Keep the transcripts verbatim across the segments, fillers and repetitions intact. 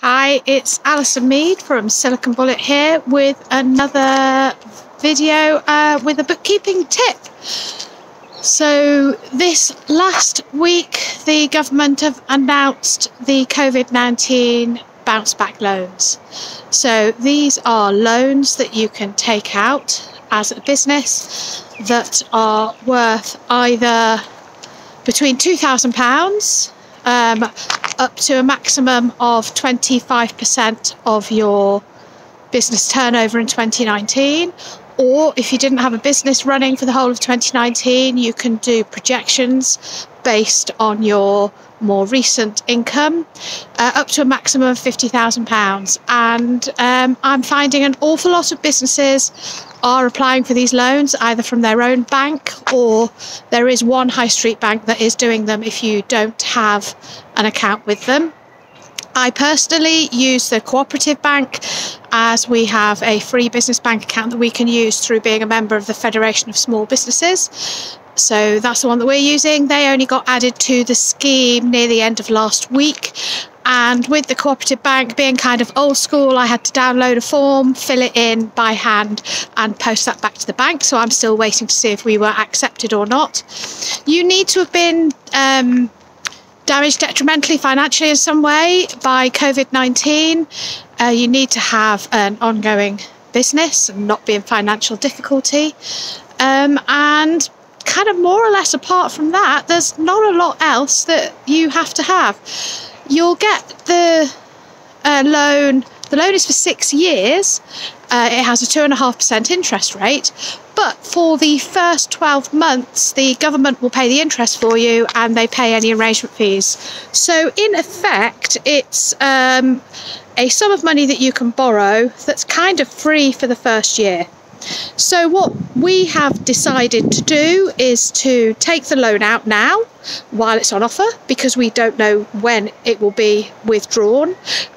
Hi, it's Alison Mead from Silicon Bullet here with another video uh, with a bookkeeping tip. So this last week the government have announced the COVID nineteen Bounce Back Loans. So these are loans that you can take out as a business that are worth either between two thousand pounds Um, up to a maximum of twenty-five percent of your business turnover in twenty nineteen, or if you didn't have a business running for the whole of twenty nineteen, you can do projections based on your more recent income uh, up to a maximum of fifty thousand pounds. And um, I'm finding an awful lot of businesses are applying for these loans either from their own bank, or there is one high street bank that is doing them if you don't have an account with them. I personally use the Cooperative Bank, as we have a free business bank account that we can use through being a member of the Federation of Small Businesses. So that's the one that we're using. They only got added to the scheme near the end of last week. And with the Cooperative Bank being kind of old school, I had to download a form, fill it in by hand and post that back to the bank. So I'm still waiting to see if we were accepted or not. You need to have been um, damaged detrimentally financially in some way by COVID nineteen. Uh, you need to have an ongoing business and not be in financial difficulty. Um, and... kind of more or less apart from that, there's not a lot else that you have to have. You'll get the uh, loan. The loan is for six years. Uh, it has a two and a half percent interest rate. But for the first twelve months, the government will pay the interest for you, and they pay any arrangement fees. So in effect, it's um, a sum of money that you can borrow that's kind of free for the first year. So what we have decided to do is to take the loan out now while it's on offer, because we don't know when it will be withdrawn,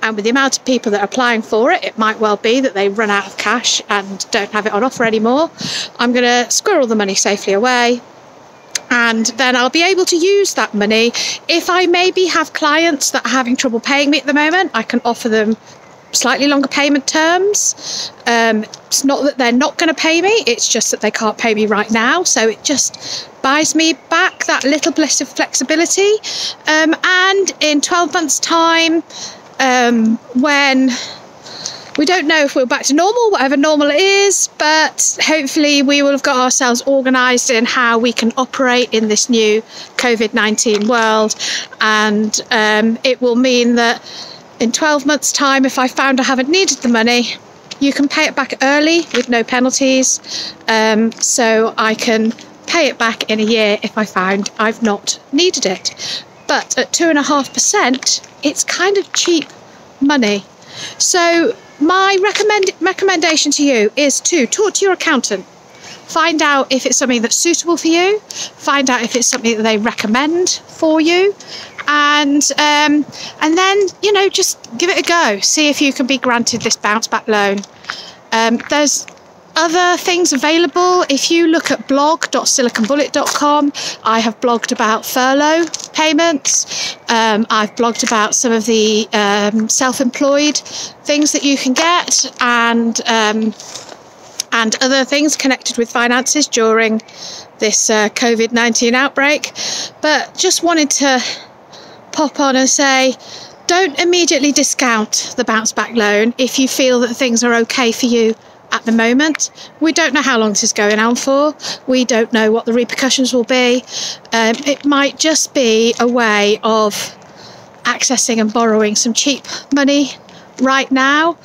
and with the amount of people that are applying for it, it might well be that they run out of cash and don't have it on offer anymore. I'm going to squirrel the money safely away, and then I'll be able to use that money. If I maybe have clients that are having trouble paying me at the moment, I can offer them slightly longer payment terms. Um, it's not that they're not going to pay me, it's just that they can't pay me right now, so it just buys me back that little bit of flexibility. Um, and in twelve months time, um, when we don't know if we're back to normal, whatever normal it is, but hopefully we will have got ourselves organised in how we can operate in this new COVID nineteen world. And um, it will mean that in twelve months time, if I found I haven't needed the money, you can pay it back early with no penalties. Um, so I can pay it back in a year if I found I've not needed it. But at two and a half percent, it's kind of cheap money. So my recommend recommendation to you is to talk to your accountant. Find out if it's something that's suitable for you. Find out if it's something that they recommend for you, and um, and then, you know, just give it a go. See if you can be granted this bounce back loan. Um, there's other things available. If you look at blog dot silicon bullet dot com, I have blogged about furlough payments. Um, I've blogged about some of the um, self-employed things that you can get, and. Um, and other things connected with finances during this uh, COVID nineteen outbreak. But just wanted to pop on and say, don't immediately discount the bounce back loan if you feel that things are okay for you at the moment. We don't know how long this is going on for. We don't know what the repercussions will be. Um, it might just be a way of accessing and borrowing some cheap money right now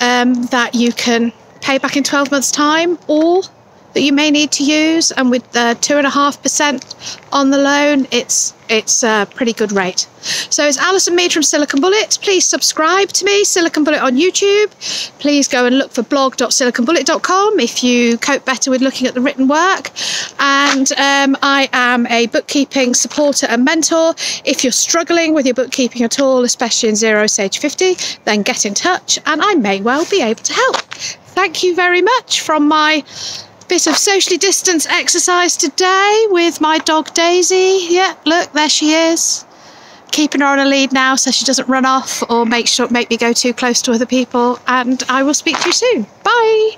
um, that you can pay back in twelve months time, or that you may need to use. And with the two and a half percent on the loan, it's it's a pretty good rate. So it's Alison Mead from Silicon Bullet. Please subscribe to me, Silicon Bullet on YouTube. Please go and look for blog dot silicon bullet dot com if you cope better with looking at the written work. And um, I am a bookkeeping supporter and mentor. If you're struggling with your bookkeeping at all, especially in Zero Sage fifty, then get in touch and I may well be able to help. Thank you very much from my bit of socially distanced exercise today with my dog Daisy. Yeah, look, there she is. keeping her on a lead now so she doesn't run off or make sure make me go too close to other people. And I will speak to you soon. Bye.